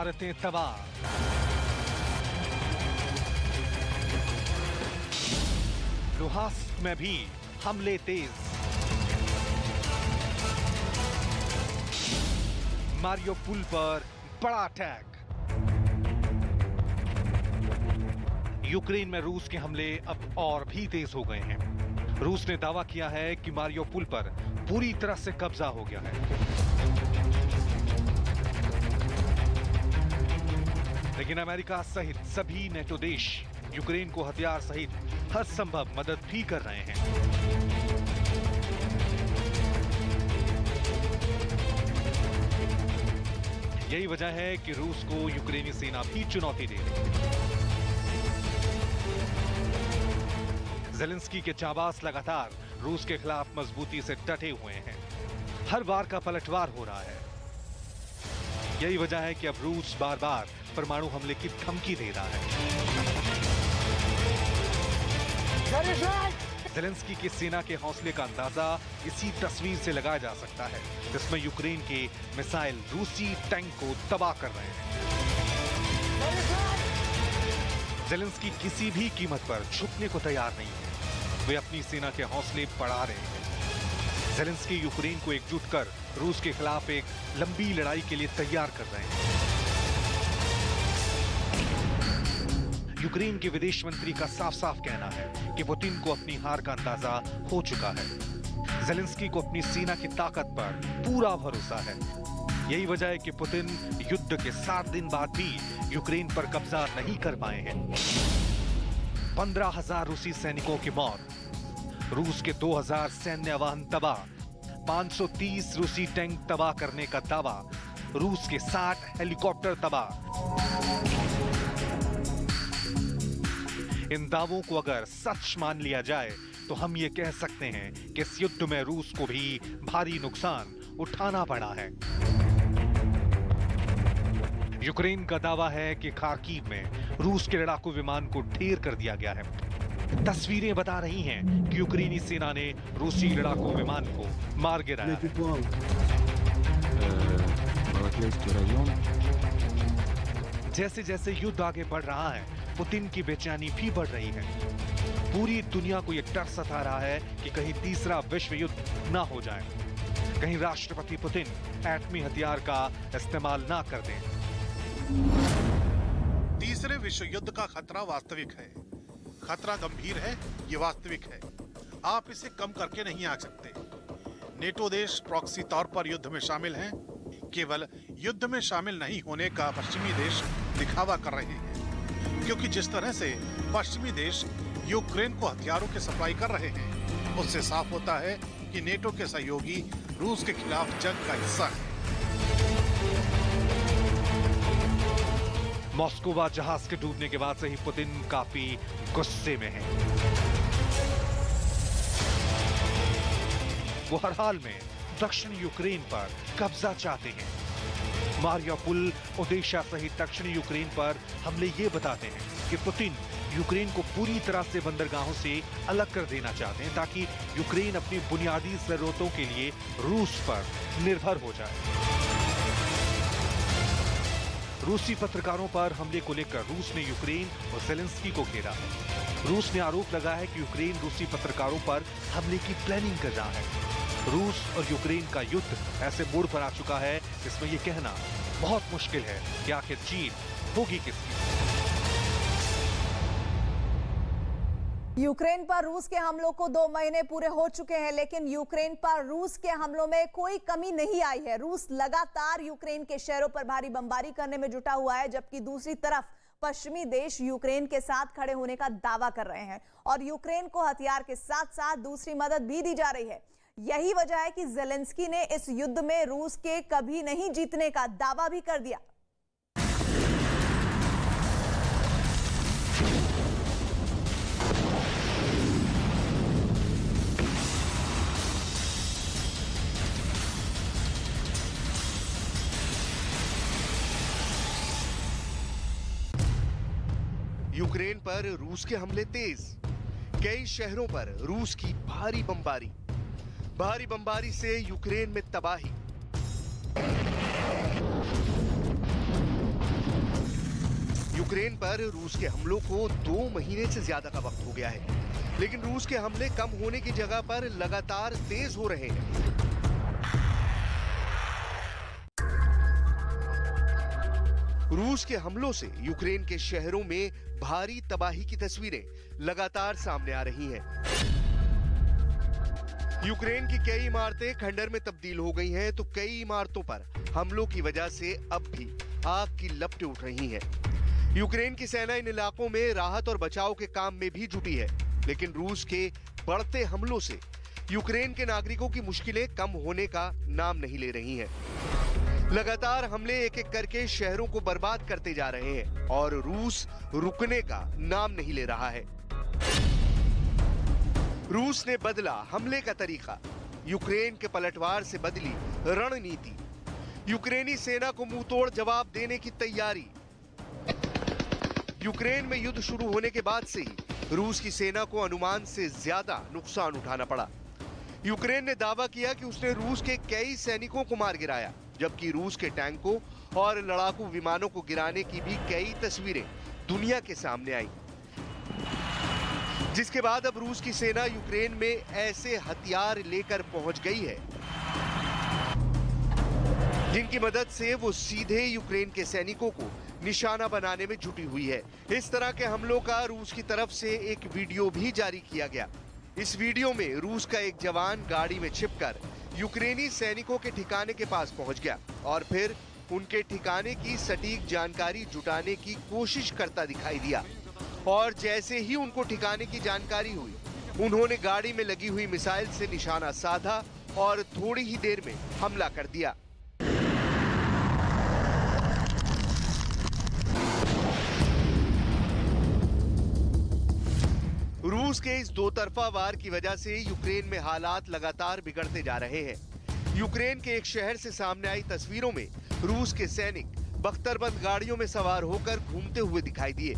इमारतें तबाह। लुहांस्क में भी हमले तेज। मारियोपोल पर बड़ा अटैक। यूक्रेन में रूस के हमले अब और भी तेज हो गए हैं। रूस ने दावा किया है कि मारियोपोल पर पूरी तरह से कब्जा हो गया है, लेकिन अमेरिका सहित सभी नेटो देश यूक्रेन को हथियार सहित हर संभव मदद भी कर रहे हैं। यही वजह है कि रूस को यूक्रेनी सेना भी चुनौती दे रही है। ज़ेलेंस्की के चाबाज लगातार रूस के खिलाफ मजबूती से डटे हुए हैं। हर बार का पलटवार हो रहा है। यही वजह है कि अब रूस बार बार परमाणु हमले की धमकी दे रहा है। ज़ेलेंस्की की सेना के हौसले का अंदाजा इसी तस्वीर से लगाया जा सकता है, जिसमें यूक्रेन के मिसाइल रूसी टैंक को तबाह कर रहे हैं। ज़ेलेंस्की किसी भी कीमत पर झुकने को तैयार नहीं है। वे अपनी सेना के हौसले बढ़ा रहे हैं। ज़ेलेंस्की यूक्रेन को एकजुट कर रूस के खिलाफ एक लंबी लड़ाई के लिए तैयार कर रहे हैं। यूक्रेन के विदेश मंत्री का साफ साफ कहना है कि पुतिन को अपनी हार का अंदाजा हो चुका है। ज़ेलेंस्की को अपनी सेना की ताकत पर पूरा भरोसा है। यही वजह है कि पुतिन युद्ध के 7 दिन बाद भी यूक्रेन पर कब्जा नहीं कर पाए हैं। 15,000 रूसी सैनिकों की मौत, रूस के 2,000 सैन्य वाहन तबाह, 530 रूसी टैंक तबाह करने का दावा, रूस के 60 हेलीकॉप्टर तबाह। इन दावों को अगर सच मान लिया जाए तो हम ये कह सकते हैं कि इस युद्ध में रूस को भी भारी नुकसान उठाना पड़ा है। यूक्रेन का दावा है कि खार्किव में रूस के लड़ाकू विमान को ढेर कर दिया गया है। तस्वीरें बता रही हैं कि यूक्रेनी सेना ने रूसी लड़ाकू विमान को मार गिराया। जैसे जैसे युद्ध आगे बढ़ रहा है, पुतिन की बेचैनी भी बढ़ रही है। पूरी दुनिया को यह डर सता रहा है कि कहीं तीसरा विश्व युद्ध ना हो जाए, कहीं राष्ट्रपति पुतिन एटमी हथियार का इस्तेमाल ना कर दें। तीसरे विश्व युद्ध का खतरा वास्तविक है, खतरा गंभीर है, ये वास्तविक है। आप इसे कम करके नहीं आ सकते। नेटो देश प्रॉक्सी तौर पर युद्ध में शामिल हैं। केवल युद्ध में शामिल नहीं होने का पश्चिमी देश दिखावा कर रहे हैं, क्योंकि जिस तरह से पश्चिमी देश यूक्रेन को हथियारों की सप्लाई कर रहे हैं, उससे साफ होता है कि नेटो के सहयोगी रूस के खिलाफ जंग का हिस्सा है। मॉस्कोवा जहाज के डूबने के बाद से ही पुतिन काफी गुस्से में है। वो हर हाल में दक्षिण यूक्रेन पर कब्जा चाहते हैं। मारियोपोल, ओडेशा सहित दक्षिण यूक्रेन पर हमले ये बताते हैं कि पुतिन यूक्रेन को पूरी तरह से बंदरगाहों से अलग कर देना चाहते हैं, ताकि यूक्रेन अपनी बुनियादी जरूरतों के लिए रूस पर निर्भर हो जाए। रूसी पत्रकारों पर हमले को लेकर रूस ने यूक्रेन और ज़ेलेंस्की को घेरा है। रूस ने आरोप लगाया है कि यूक्रेन रूसी पत्रकारों पर हमले की प्लानिंग कर रहा है। रूस और यूक्रेन का युद्ध ऐसे मोड़ पर आ चुका है जिसमें ये कहना बहुत मुश्किल है कि आखिर जीत होगी किसकी। यूक्रेन पर रूस के हमलों को 2 महीने पूरे हो चुके हैं, लेकिन यूक्रेन पर रूस के हमलों में कोई कमी नहीं आई है। रूस लगातार यूक्रेन के शहरों पर भारी बमबारी करने में जुटा हुआ है, जबकि दूसरी तरफ पश्चिमी देश यूक्रेन के साथ खड़े होने का दावा कर रहे हैं और यूक्रेन को हथियार के साथ साथ दूसरी मदद भी दी जा रही है। यही वजह है कि ज़ेलेंस्की ने इस युद्ध में रूस के कभी नहीं जीतने का दावा भी कर दिया। यूक्रेन पर रूस के हमले तेज, कई शहरों पर रूस की भारी बमबारी से यूक्रेन में तबाही। यूक्रेन पर रूस के हमलों को 2 महीने से ज्यादा का वक्त हो गया है, लेकिन रूस के हमले कम होने की जगह पर लगातार तेज हो रहे हैं। रूस के हमलों से यूक्रेन के शहरों में भारी तबाही की तस्वीरें लगातार सामने आ रही हैं। यूक्रेन की कई इमारतें खंडर में तब्दील हो गई हैं, तो कई इमारतों पर हमलों की वजह से अब भी आग की लपटें उठ रही हैं। यूक्रेन की सेना इन इलाकों में राहत और बचाव के काम में भी जुटी है, लेकिन रूस के बढ़ते हमलों से यूक्रेन के नागरिकों की मुश्किलें कम होने का नाम नहीं ले रही हैं। लगातार हमले एक एक करके शहरों को बर्बाद करते जा रहे हैं और रूस रुकने का नाम नहीं ले रहा है। रूस ने बदला हमले का तरीका, यूक्रेन के पलटवार से बदली रणनीति, यूक्रेनी सेना को मुंहतोड़ जवाब देने की तैयारी। यूक्रेन में युद्ध शुरू होने के बाद से ही रूस की सेना को अनुमान से ज्यादा नुकसान उठाना पड़ा। यूक्रेन ने दावा किया कि उसने रूस के कई सैनिकों को मार गिराया, जबकि रूस के टैंकों और लड़ाकू विमानों को गिराने की भी कई तस्वीरें दुनिया के सामने आई, जिसके बाद अब रूस की सेना यूक्रेन में ऐसे हथियार लेकर पहुंच गई है जिनकी मदद से वो सीधे यूक्रेन के सैनिकों को निशाना बनाने में जुटी हुई है। इस तरह के हमलों का रूस की तरफ से एक वीडियो भी जारी किया गया। इस वीडियो में रूस का एक जवान गाड़ी में छिपकर यूक्रेनी सैनिकों के ठिकाने के पास पहुंच गया और फिर उनके ठिकाने की सटीक जानकारी जुटाने की कोशिश करता दिखाई दिया, और जैसे ही उनको ठिकाने की जानकारी हुई, उन्होंने गाड़ी में लगी हुई मिसाइल से निशाना साधा और थोड़ी ही देर में हमला कर दिया। रूस के इस दो तरफा वार की वजह से यूक्रेन में हालात लगातार बिगड़ते जा रहे हैं। यूक्रेन के एक शहर से सामने आई तस्वीरों में रूस के सैनिक बख्तरबंद गाड़ियों में सवार होकर घूमते हुए दिखाई दिए,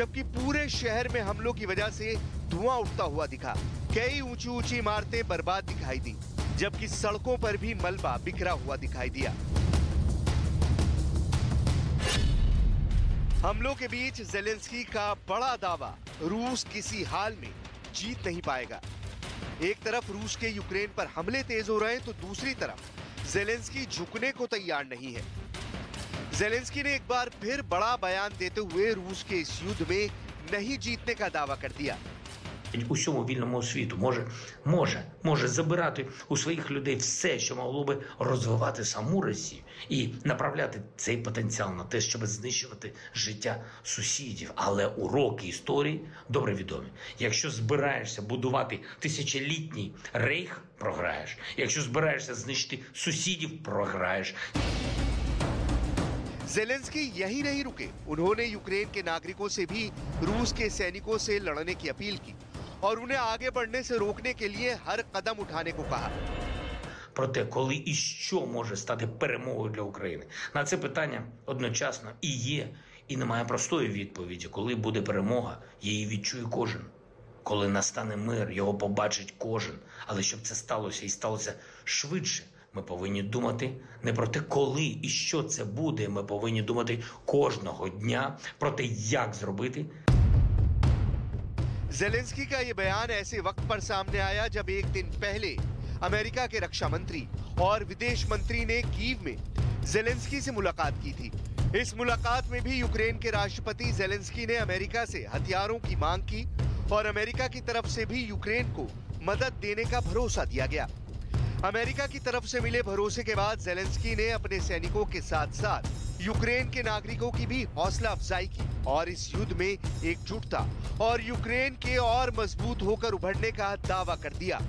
जबकि पूरे शहर में हमलों की वजह से धुआं उठता हुआ दिखा। कई ऊंची ऊंची इमारतें बर्बाद दिखाई दी, जबकि सड़कों पर भी मलबा बिखरा हुआ दिखाई दिया। हमलों के बीच ज़ेलेंस्की का बड़ा दावा, रूस किसी हाल में जीत नहीं पाएगा। एक तरफ रूस के यूक्रेन पर हमले तेज हो रहे हैं, तो दूसरी तरफ ज़ेलेंस्की झुकने को तैयार नहीं है। ज़ेलेंस्की ने एक बार फिर बड़ा बयान देते हुए रूस के इस युद्ध में नहीं जीतने का दावा कर दिया। Усьому вільному світу може забирати у своїх людей все, що могло би розвивати саму Росію і направляти цей потенціал на те, щоб знищувати життя сусідів. Але уроки історії добре відомі. Якщо збираєшся будувати тисячолітній рейх, програєш. Якщо збираєшся знищити сусідів, програєш. ज़ेलेंस्की यही नहीं रुके, उन्होंने यूक्रेन के नागरिकों से भी रूस के सैनिकों से लड़ने की अपील की और उन्हें आगे बढ़ने से रोकने के लिए हर कदम उठाने को कहा। Проте, коли і що може стати перемогою для України? На це питання одночасно і є, і немає простої відповіді. Коли буде перемога, її відчує кожен. Коли настане мир, його побачить кожен. Але щоб це сталося і сталося швидше, ми повинні думати не про те, коли і що це буде. Ми повинні думати кожного дня про те, як зробити. ज़ेलेंस्की का ये बयान ऐसे वक्त पर सामने आया जब एक दिन पहले अमेरिका के रक्षा मंत्री और विदेश मंत्री ने कीव में ज़ेलेंस्की से मुलाकात की थी। इस मुलाकात में भी यूक्रेन के राष्ट्रपति ज़ेलेंस्की ने अमेरिका से हथियारों की मांग की और अमेरिका की तरफ से भी यूक्रेन को मदद देने का भरोसा दिया गया। अमेरिका की तरफ से मिले भरोसे के बाद ज़ेलेंस्की ने अपने सैनिकों के साथ साथ यूक्रेन के नागरिकों की भी हौसला अफजाई की और इस युद्ध में एकजुटता और यूक्रेन के और मजबूत होकर उभरने का दावा कर दिया।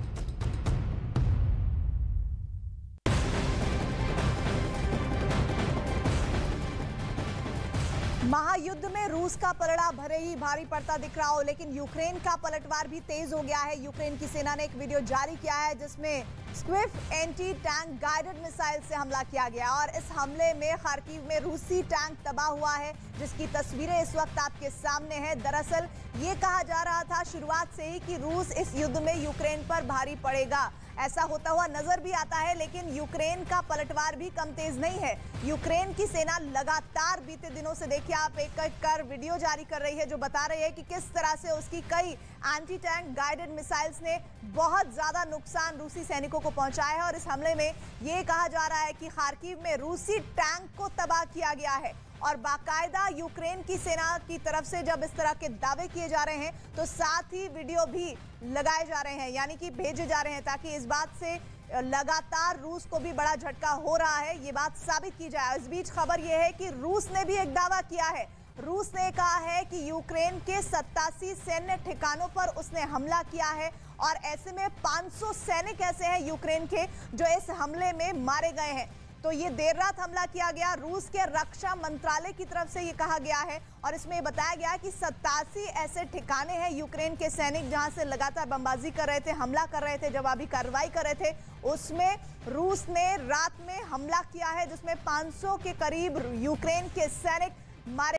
महायुद्ध में रूस का पलड़ा भले ही भारी पड़ता दिख रहा हो, लेकिन यूक्रेन का पलटवार भी तेज हो गया है। यूक्रेन की सेना ने एक वीडियो जारी किया है जिसमें swift anti tank guided missile से हमला किया गया और इस हमले में खार्किव में रूसी टैंक तबाह हुआ है, जिसकी तस्वीरें इस वक्त आपके सामने हैं। दरअसल ये कहा जा रहा था शुरुआत से ही कि रूस इस युद्ध में यूक्रेन पर भारी पड़ेगा, ऐसा होता हुआ नजर भी आता है। लेकिन यूक्रेन का पलटवार भी कम तेज नहीं है। यूक्रेन की सेना लगातार बीते दिनों से देखिए आप एक एक कर वीडियो जारी कर रही है जो बता रही है कि किस तरह से उसकी कई एंटी टैंक गाइडेड मिसाइल्स ने बहुत ज्यादा नुकसान रूसी सैनिकों को पहुंचाया है। और इस हमले में ये कहा जा रहा है कि खार्किव में रूसी टैंक को तबाह किया गया है। और बाकायदा यूक्रेन की सेना की तरफ से जब इस तरह के दावे किए जा रहे हैं तो साथ ही वीडियो भी लगाए जा रहे हैं, यानी कि भेजे जा रहे हैं, ताकि इस बात से लगातार रूस को भी बड़ा झटका हो रहा है, ये बात साबित की जाए। इस बीच खबर यह है कि रूस ने भी एक दावा किया है। रूस ने कहा है कि यूक्रेन के 87 सैन्य ठिकानों पर उसने हमला किया है और ऐसे में 500 सैनिक ऐसे हैं यूक्रेन के जो इस हमले में मारे गए हैं। तो ये देर रात हमला किया गया। रूस के रक्षा मंत्रालय की तरफ से ये कहा गया है और इसमें बताया गया है कि 87 ऐसे ठिकाने हैं यूक्रेन के सैनिक जहां से लगातार बमबाजी कर रहे थे, हमला कर रहे थे, जवाबी कार्रवाई कर रहे थे। उसमें रूस ने रात में हमला किया है जिसमें 500 के करीब यूक्रेन के सैनिक मारे